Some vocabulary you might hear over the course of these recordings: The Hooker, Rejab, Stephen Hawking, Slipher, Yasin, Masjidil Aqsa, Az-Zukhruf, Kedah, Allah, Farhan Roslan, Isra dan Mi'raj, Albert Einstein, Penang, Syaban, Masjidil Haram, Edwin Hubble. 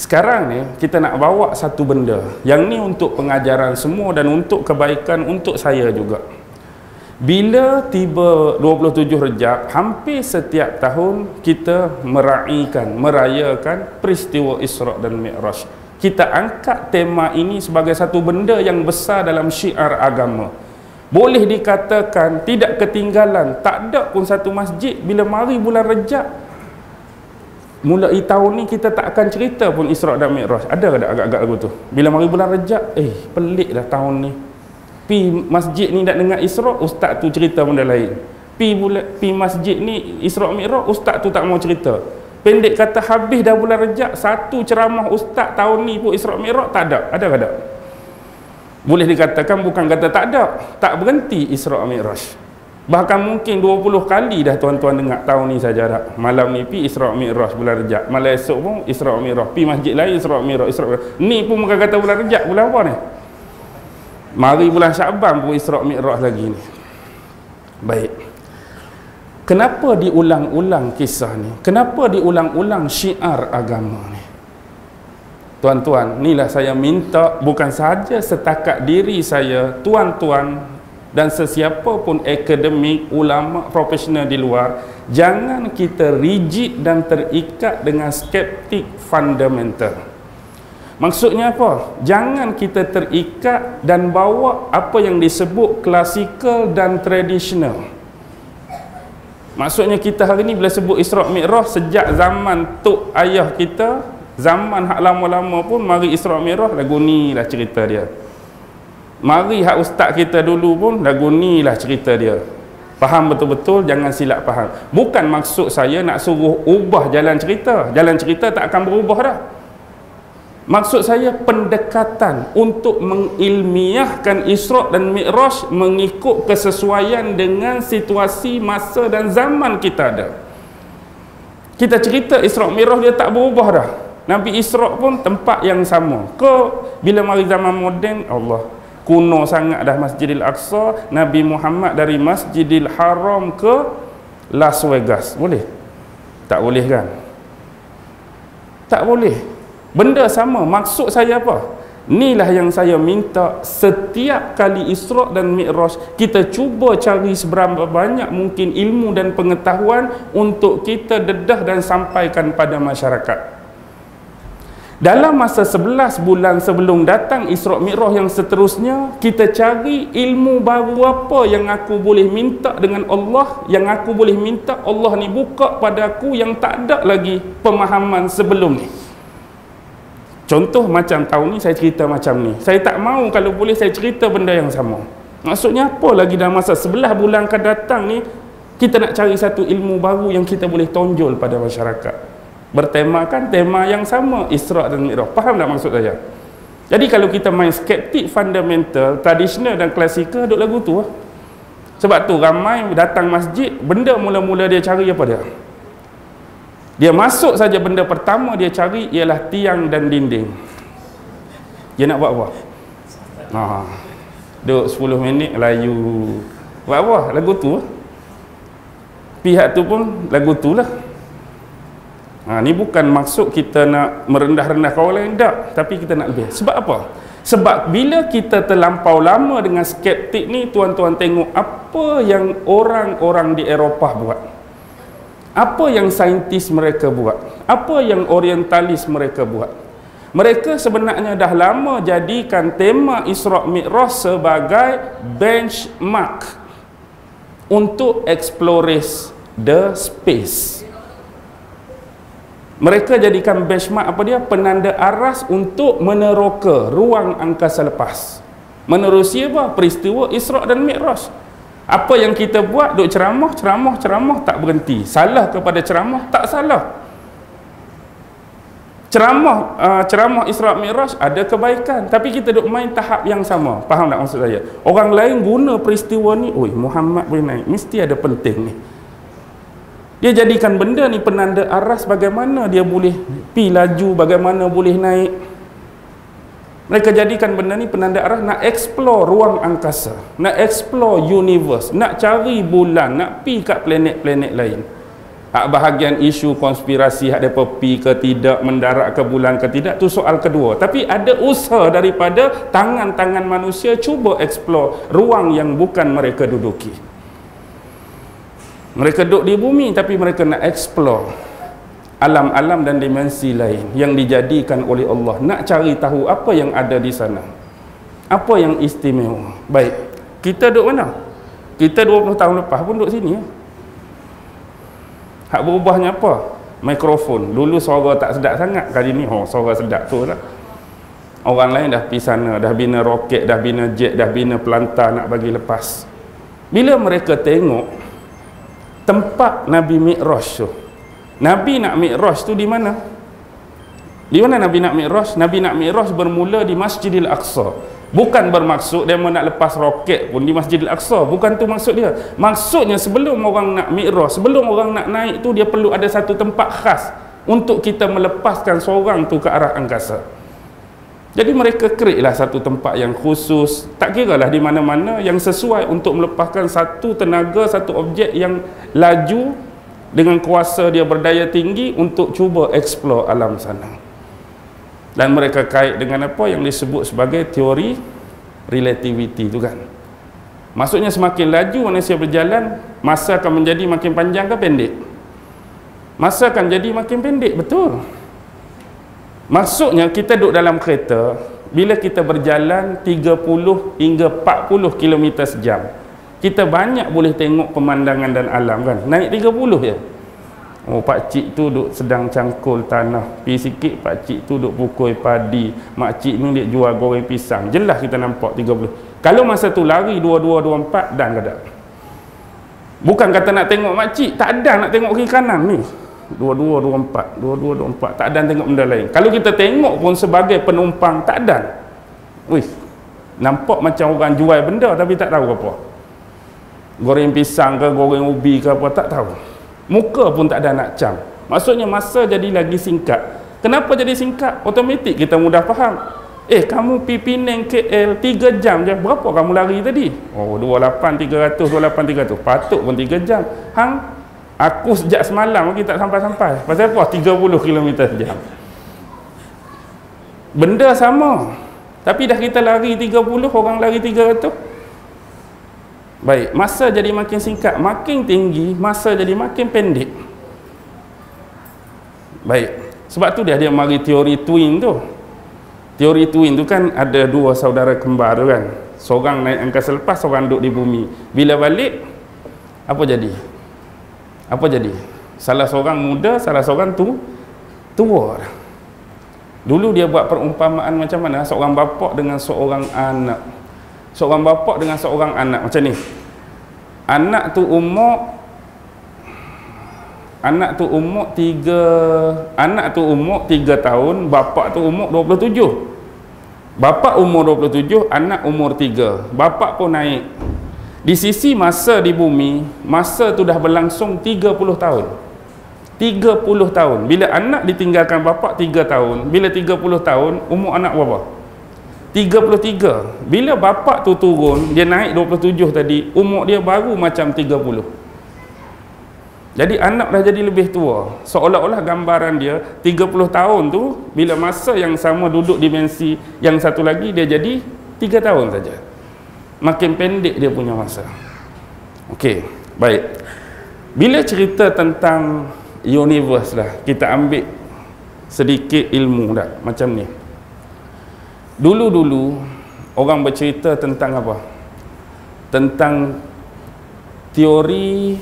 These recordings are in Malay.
Sekarang ni kita nak bawa satu benda yang ni untuk pengajaran semua dan untuk kebaikan untuk saya juga. Bila tiba 27 Rejab, hampir setiap tahun kita merayakan peristiwa Isra dan Mi'raj. Kita angkat tema ini sebagai satu benda yang besar dalam syiar agama. Boleh dikatakan tidak ketinggalan, tak ada pun satu masjid bila mari bulan Rejab. Mulai tahun ni kita tak akan cerita pun Isra dan Mi'raj. Ada tak agak-agak lagu tu? Bila mari bulan Rejab, pelik dah tahun ni. Pi masjid ni nak dengar Isra, ustaz tu cerita benda lain. Pi masjid ni Isra Mi'raj, ustaz tu tak mau cerita. Pendek kata, habis dah bulan Rejab, satu ceramah ustaz tahun ni pun Isra Mi'raj tak ada. Ada tak? Boleh dikatakan bukan kata tak ada, tak berhenti Isra Mi'raj. Bahkan mungkin 20 kali dah tuan-tuan dengar tahun ni saja dah. Malam ni pi Isra Mi'raj bulan Rejab. Malam esok pun Isra Mi'raj. Pi masjid lain Isra Mi'raj. Ni pun bukan kata bulan Rejab, bulan apa ni? Mari bulan Syaban pun Isra Mi'raj lagi ni. Baik. Kenapa diulang-ulang kisah ni? Kenapa diulang-ulang syiar agama ni? Tuan-tuan, inilah saya minta bukan sahaja setakat diri saya, tuan-tuan dan sesiapa pun akademik, ulama, profesional di luar, jangan kita rigid dan terikat dengan skeptik fundamental. Maksudnya apa? Jangan kita terikat dan bawa apa yang disebut klasikal dan tradisional. Maksudnya kita hari ni bila sebut Isra Mi'raj, sejak zaman tok ayah kita, zaman hak lama-lama pun mari Isra Mi'raj, lagu ni lah cerita dia. Mari hak ustaz kita dulu pun lagu ni lah cerita dia. Faham betul-betul, jangan silap faham. Bukan maksud saya nak suruh ubah jalan cerita. Jalan cerita tak akan berubah dah. Maksud saya pendekatan untuk mengilmiahkan Isra dan Mi'raj mengikut kesesuaian dengan situasi, masa dan zaman kita ada. Kita cerita Isra Mi'raj dia tak berubah dah. Nabi Isra pun tempat yang sama. Bila mari zaman moden, Allah kuno sangat dah Masjidil Aqsa. Nabi Muhammad dari Masjidil Haram ke Las Vegas, boleh? Tak boleh kan? Tak boleh. Benda sama. Maksud saya apa? Inilah yang saya minta setiap kali Isra dan Mi'raj kita cuba cari seberapa banyak mungkin ilmu dan pengetahuan untuk kita dedah dan sampaikan pada masyarakat. Dalam masa 11 bulan sebelum datang Isra Mi'raj yang seterusnya, kita cari ilmu baru apa yang aku boleh minta dengan Allah, yang aku boleh minta Allah ni buka pada aku yang tak ada lagi pemahaman sebelum ni. Contoh macam tahun ni saya cerita macam ni. Saya tak mau kalau boleh saya cerita benda yang sama. Maksudnya apa lagi dalam masa 11 bulan akan datang ni, kita nak cari satu ilmu baru yang kita boleh tonjol pada masyarakat. Bertemakan tema yang sama, Isra dan Mi'raj. Faham tak maksud saya? Jadi kalau kita main skeptik fundamental, tradisional dan klasikal, duduk lagu tu lah. Sebab tu ramai datang masjid, benda mula-mula dia cari apa dia? Dia masuk saja, benda pertama dia cari ialah tiang dan dinding. Dia nak buat apa? Duduk 10 minit layu. Buat apa? Lagu tu lah. Pihak tu pun lagu tu lah. Ni bukan maksud kita nak merendah-rendah kawan lain, tak. Tapi kita nak lebih. Sebab apa? Sebab bila kita terlampau lama dengan skeptik ni, tuan-tuan tengok apa yang orang-orang di Eropah buat, apa yang saintis mereka buat, apa yang orientalis mereka buat. Mereka sebenarnya dah lama jadikan tema Isra Mi'raj sebagai benchmark untuk explores the space. Mereka jadikan benchmark apa dia? Penanda aras untuk meneroka ruang angkasa lepas. Menerusi apa? Peristiwa Isra dan Mi'raj. Apa yang kita buat, duk ceramah tak berhenti. Salah kepada ceramah, tak salah. Ceramah Isra Mi'raj ada kebaikan, tapi kita duk main tahap yang sama. Faham tak maksud saya? Orang lain guna peristiwa ni, Muhammad boleh naik, mesti ada penting ni. Dia jadikan benda ni penanda aras bagaimana dia boleh pi laju, bagaimana boleh naik. Mereka jadikan benda ni penanda aras nak explore ruang angkasa, nak explore universe, nak cari bulan, nak pi kat planet-planet lain. bahagian isu konspirasi ada pergi ke tidak, mendarat ke bulan ke tidak, tu soal kedua. Tapi ada usaha daripada tangan-tangan manusia cuba explore ruang yang bukan mereka duduki. Mereka duduk di bumi tapi mereka nak explore alam-alam dan dimensi lain yang dijadikan oleh Allah, nak cari tahu apa yang ada di sana, apa yang istimewa. Baik, kita duduk mana? Kita 20 tahun lepas pun duduk sini ya. Hak berubahnya apa? Mikrofon. Dulu suara tak sedap sangat, kali ni suara sedap tu lah. Orang lain dah pergi sana, dah bina roket, dah bina jet, dah bina pelanta nak bagi lepas. Bila mereka tengok tempat Nabi Mi'raj tu, Nabi nak Mi'raj tu di mana? Di mana Nabi nak Mi'raj? Nabi nak Mi'raj bermula di Masjidil Aqsa. Bukan bermaksud dia nak lepas roket pun di Masjidil Aqsa, bukan tu maksud dia. Maksudnya sebelum orang nak mi'raj, sebelum orang nak naik tu, dia perlu ada satu tempat khas untuk kita melepaskan seorang tu ke arah angkasa. Jadi mereka create lah satu tempat yang khusus, tak kira lah di mana-mana, yang sesuai untuk melepaskan satu tenaga, satu objek yang laju dengan kuasa dia berdaya tinggi untuk cuba explore alam sana. Dan mereka kait dengan apa yang disebut sebagai teori relativity tu kan. Maksudnya semakin laju manusia berjalan, masa akan menjadi makin panjang ke pendek? Masa akan jadi makin pendek, betul. Maksudnya kita duduk dalam kereta, bila kita berjalan 30 hingga 40 km sejam, kita banyak boleh tengok pemandangan dan alam kan. Naik 30 je. Oh, pakcik tu duk sedang cangkul tanah, pergi sikit pakcik tu duk pukul padi, makcik ni dia jual goreng pisang. Jelas kita nampak 30. Kalau masa tu lari 22, 24, dan kadang bukan kata nak tengok makcik, tak ada nak tengok kiri kanan ni. 22, 24, 22, 24, tak ada tengok benda lain. Kalau kita tengok pun sebagai penumpang, tak ada. Wih, nampak macam orang jual benda tapi tak tahu apa, goreng pisang ke goreng ubi ke apa, tak tahu. Muka pun tak ada nak cam. Maksudnya masa jadi lagi singkat. Kenapa jadi singkat? Otomatik kita mudah faham. Kamu pergi Penang KL 3 jam je. Berapa kamu lari tadi? Oh, 28, 300, 28, 300. Patut pun 3 jam. Hang, aku sejak semalam lagi tak sampai-sampai. Pasal apa? 30 km sejam. Benda sama. Tapi dah kita lari 30, orang lari 300. Baik, masa jadi makin singkat, makin tinggi, masa jadi makin pendek. Baik, sebab tu dia mari teori twin tu. Teori twin tu kan ada dua saudara kembar tu kan. Seorang naik angkasa lepas, seorang duduk di bumi. Bila balik, apa jadi? Apa jadi? Salah seorang muda, salah seorang tu tua. Dulu dia buat perumpamaan macam mana? Seorang bapak dengan seorang anak. Seorang bapak dengan seorang anak macam ni. Anak tu umur 3 tahun, bapak tu umur 27. Bapak umur 27, anak umur 3. Bapak pun naik. Di sisi masa di bumi, masa tu dah berlangsung 30 tahun. 30 tahun. Bila anak ditinggalkan bapak 3 tahun, bila 30 tahun, umur anak berapa? 33. Bila bapak tu turun, dia naik 27 tadi, umur dia baru macam 30. Jadi anak dah jadi lebih tua. Seolah-olah gambaran dia 30 tahun tu, bila masa yang sama duduk dimensi yang satu lagi, dia jadi 3 tahun saja. Makin pendek dia punya masa. Okey, baik. Bila cerita tentang universe lah, kita ambil sedikit ilmu dah macam ni. Dulu-dulu orang bercerita tentang apa? Tentang teori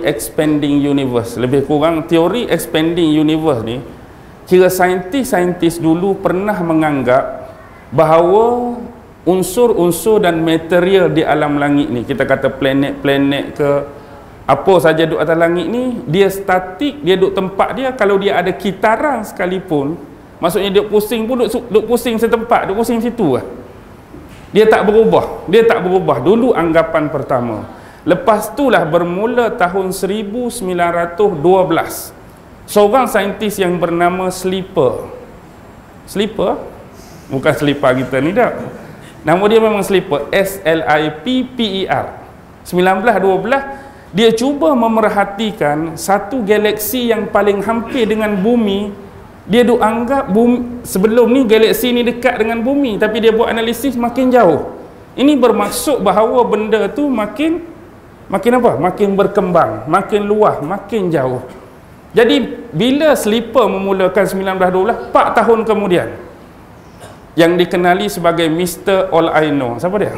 expanding universe. Lebih kurang teori expanding universe ni, kira saintis-saintis dulu pernah menganggap bahawa unsur-unsur dan material di alam langit ni, kita kata planet-planet ke apa saja duduk atas langit ni, dia statik, dia duduk tempat dia. Kalau dia ada kitaran sekalipun, maksudnya dia pusing pun, duduk pusing setempat, duduk pusing situ lah. Dia tak berubah, dia tak berubah. Dulu anggapan pertama. Lepas itulah bermula tahun 1912. Seorang saintis yang bernama Slipher. Slipher? Bukan Slipher kita ni dah. Nama dia memang Slipher. S-L-I-P-P-E-R. 1912. dia cuba memerhatikan satu galaksi yang paling hampir dengan bumi. Dia duk anggap bumi, sebelum ni galaksi ni dekat dengan bumi, tapi dia buat analisis makin jauh. Ini bermaksud bahawa benda tu makin berkembang, makin luas, makin jauh. Jadi bila Slipher memulakan 1912, 4 tahun kemudian, yang dikenali sebagai Mr. All I Know, siapa dia?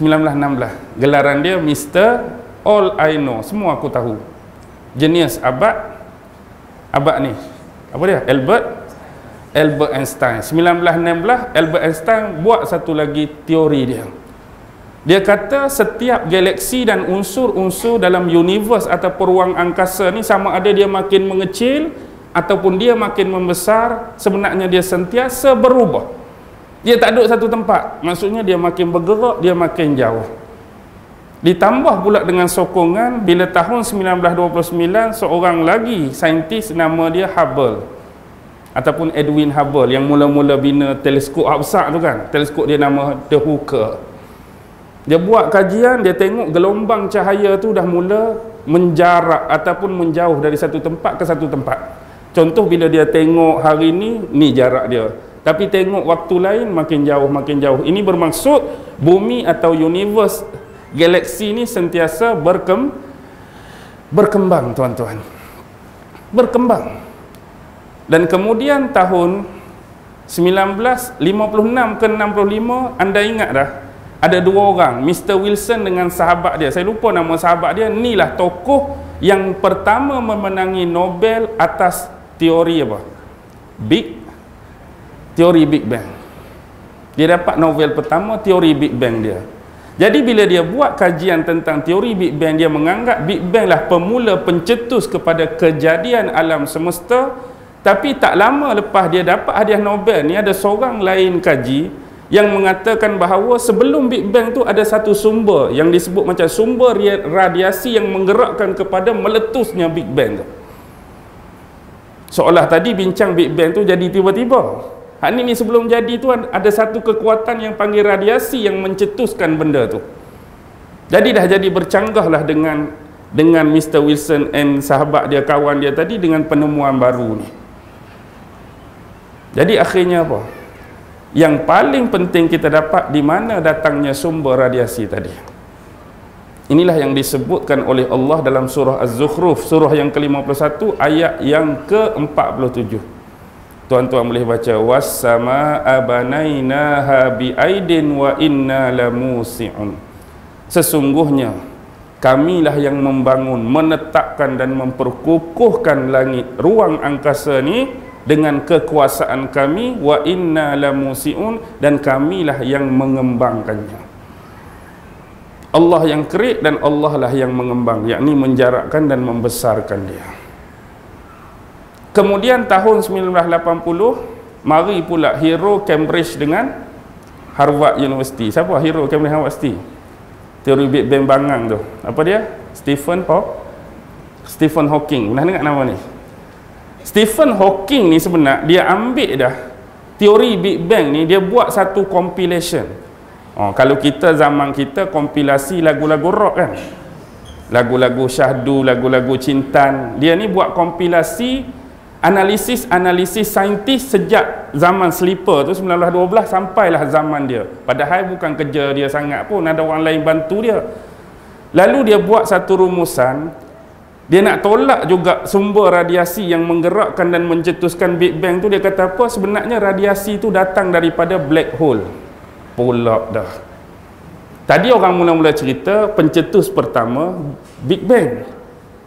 1916, gelaran dia Mr. All I Know, semua aku tahu. Genius abad ni apa dia? Albert Einstein. 1916 Albert Einstein buat satu lagi teori dia. Dia kata setiap galaksi dan unsur-unsur dalam universe ataupun ruang angkasa ni, sama ada dia makin mengecil ataupun dia makin membesar, sebenarnya dia sentiasa berubah. Dia tak duduk satu tempat, maksudnya dia makin bergerak, dia makin jauh. Ditambah pula dengan sokongan bila tahun 1929 seorang lagi saintis nama dia Hubble ataupun Edwin Hubble, yang mula-mula bina teleskop besar tu kan, teleskop dia nama The Hooker. Dia buat kajian, dia tengok gelombang cahaya tu dah mula menjarak ataupun menjauh dari satu tempat ke satu tempat. Contoh bila dia tengok hari ni, ni jarak dia, tapi tengok waktu lain makin jauh, makin jauh. Ini bermaksud bumi atau universe, galaksi ni sentiasa berkembang tuan-tuan, berkembang. Dan kemudian tahun 1956 ke 65, anda ingat dah, ada dua orang, Mr. Wilson dengan sahabat dia, saya lupa nama sahabat dia. Inilah tokoh yang pertama memenangi Nobel atas teori apa? Teori Big Bang. Dia dapat Nobel pertama teori Big Bang dia. Jadi bila dia buat kajian tentang teori Big Bang, dia menganggap Big Bang lah pemula, pencetus kepada kejadian alam semesta. Tapi tak lama lepas dia dapat hadiah Nobel ni, ada seorang lain kaji yang mengatakan bahawa sebelum Big Bang tu ada satu sumber yang disebut macam sumber radiasi yang menggerakkan kepada meletusnya Big Bang tu. Seolah tadi bincang Big Bang tu jadi tiba-tiba. Hak ni sebelum jadi tu ada satu kekuatan yang panggil radiasi yang mencetuskan benda tu. Jadi dah jadi bercanggahlah dengan Mr. Wilson and sahabat dia, kawan dia tadi, dengan penemuan baru ni. Jadi akhirnya apa? Yang paling penting kita dapat di mana datangnya sumber radiasi tadi. Inilah yang disebutkan oleh Allah dalam surah Az-Zukhruf, surah yang ke-51 ayat yang ke-47. Tuan-tuan boleh baca was-samaa banainaha biaidin wa inna lamusi'un. Sesungguhnya kamilah yang membangun, menetapkan dan memperkukuhkan langit, ruang angkasa ni dengan kekuasaan kami, wa inna lamusi'un, dan kamilah yang mengembangkannya. Allah yang create dan Allah lah yang mengembang, yakni menjarakkan dan membesarkan dia. Kemudian tahun 1980, mari pula hero Cambridge dengan Harvard University. Siapa hero Cambridge Harvard University? Teori Big Bang bangang tu. Apa dia? Stephen Hawking. Pernah dengar nama ni? Stephen Hawking ni sebenarnya dia ambil dah teori Big Bang ni, dia buat satu compilation. Kalau kita zaman kita kompilasi lagu-lagu rock kan? Lagu-lagu syahdu, lagu-lagu cintan. Dia ni buat kompilasi analisis saintis sejak zaman Slipher tu 1912 sampailah zaman dia. Padahal bukan kerja dia sangat pun, ada orang lain bantu dia. Lalu dia buat satu rumusan, dia nak tolak juga sumber radiasi yang menggerakkan dan mencetuskan Big Bang tu. Dia kata apa? Sebenarnya radiasi tu datang daripada black hole. Pulak dah. Tadi orang mula-mula cerita pencetus pertama Big Bang.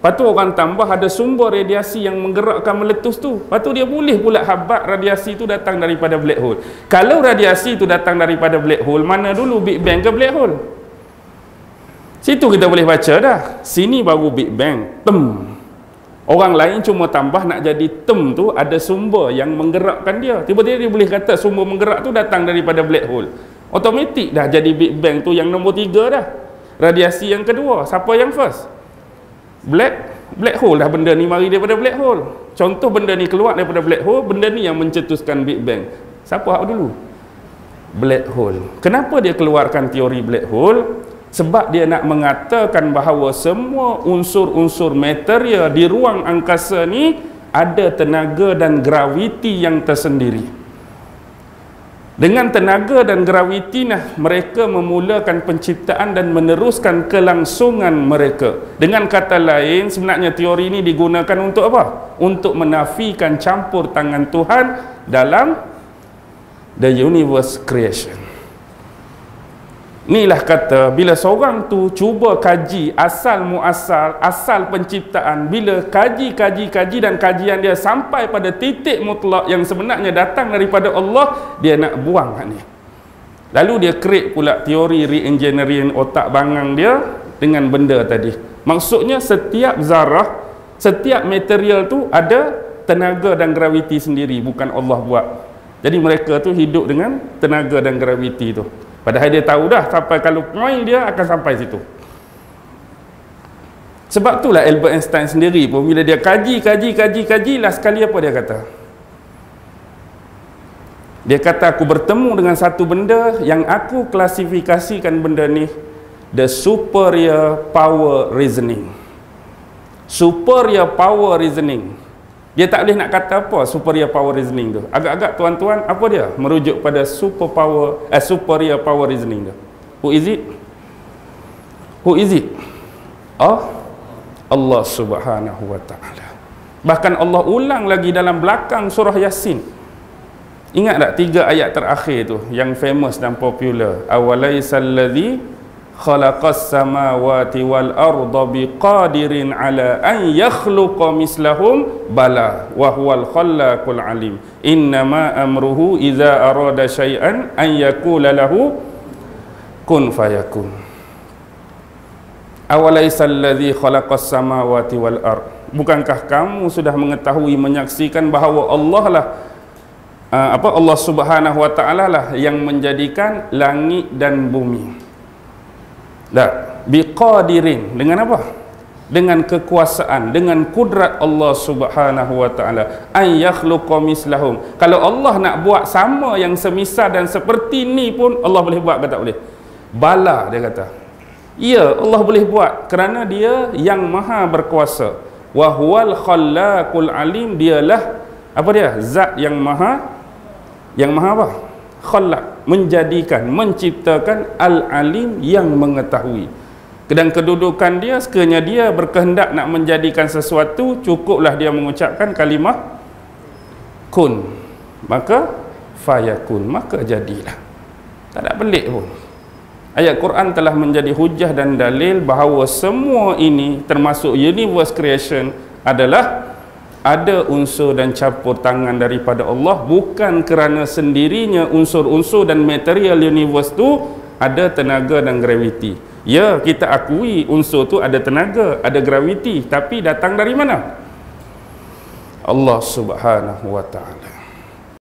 Lepas tu orang tambah ada sumber radiasi yang menggerakkan meletus tu. Lepas tu dia boleh pula habat radiasi tu datang daripada black hole. Kalau radiasi tu datang daripada black hole, mana dulu Big Bang ke black hole? Situ kita boleh baca dah. Sini baru Big Bang. Tem. Orang lain cuma tambah nak jadi tem tu ada sumber yang menggerakkan dia. Tiba-tiba dia boleh kata sumber menggerak tu datang daripada black hole. Automatik dah jadi Big Bang tu yang nombor 3 dah. Radiasi yang kedua. Siapa yang first? Black hole dah. Benda ni mari daripada black hole. Contoh benda ni keluar daripada black hole, benda ni yang mencetuskan Big Bang. Siapa hak dulu? Black hole. Kenapa dia keluarkan teori black hole? Sebab dia nak mengatakan bahawa semua unsur-unsur material di ruang angkasa ni ada tenaga dan graviti yang tersendiri. Dengan tenaga dan graviti nah, mereka memulakan penciptaan dan meneruskan kelangsungan mereka. Dengan kata lain, sebenarnya teori ini digunakan untuk apa? Untuk menafikan campur tangan Tuhan dalam the universe creation. Inilah kata bila seorang tu cuba kaji asal-muasal, asal penciptaan, bila kaji dan kajian dia sampai pada titik mutlak yang sebenarnya datang daripada Allah, dia nak buang kat ni. Lalu dia create pula teori re-engineering otak bangang dia dengan benda tadi. Maksudnya setiap zarah, setiap material tu ada tenaga dan graviti sendiri, bukan Allah buat. Jadi mereka tu hidup dengan tenaga dan graviti tu. Padahal dia tahu dah sampai kalau point dia akan sampai situ. Sebab itulah Albert Einstein sendiri pun bila dia kaji last sekali apa dia kata? Dia kata aku bertemu dengan satu benda yang aku klasifikasikan benda ni the superior power reasoning. Superior power reasoning. Dia tak boleh nak kata apa superior power reasoning tu. Agak-agak tuan-tuan apa dia? Merujuk pada superior power reasoning tu. Who is it? Who is it? Oh, Allah Subhanahu wa ta'ala. Bahkan Allah ulang lagi dalam belakang surah Yasin. Ingat tak 3 ayat terakhir tu yang famous dan popular? Awalaisalladzi khalaqas samawati wal arda biqadirin ala an yakhluqa mislahum bala wa huwal khallaqul alim innama amruhu idza arada syai'an an yaqula lahu kun fayakun. Awalaisal ladzi khalaqas samawati wal ard, bukankah kamu sudah mengetahui menyaksikan bahawa Allah lah Allah Subhanahu wa taala lah yang menjadikan langit dan bumi. Dah biqadirin, dengan apa? Dengan kekuasaan, dengan kudrat Allah Subhanahu wa taala. Ay yakhluqu mislahum. Kalau Allah nak buat sama yang semisal dan seperti ni pun Allah boleh buat ke tak boleh? Bala, dia kata. Ya, Allah boleh buat kerana dia yang maha berkuasa. Wa huwal khallaqul alim, dialah apa dia? Zat yang maha apa? Khallaq, menjadikan, menciptakan, al-alim, yang mengetahui. Dan kedudukan dia, sekiranya dia berkehendak nak menjadikan sesuatu, cukuplah dia mengucapkan kalimah kun, maka fayakun, maka jadilah. Tak ada pelik pun. Ayat Quran telah menjadi hujah dan dalil bahawa semua ini termasuk universe creation adalah ada unsur dan campur tangan daripada Allah, bukan kerana sendirinya unsur-unsur dan material universe tu ada tenaga dan graviti. Ya, kita akui unsur tu ada tenaga, ada graviti, tapi datang dari mana? Allah Subhanahu wa ta'ala.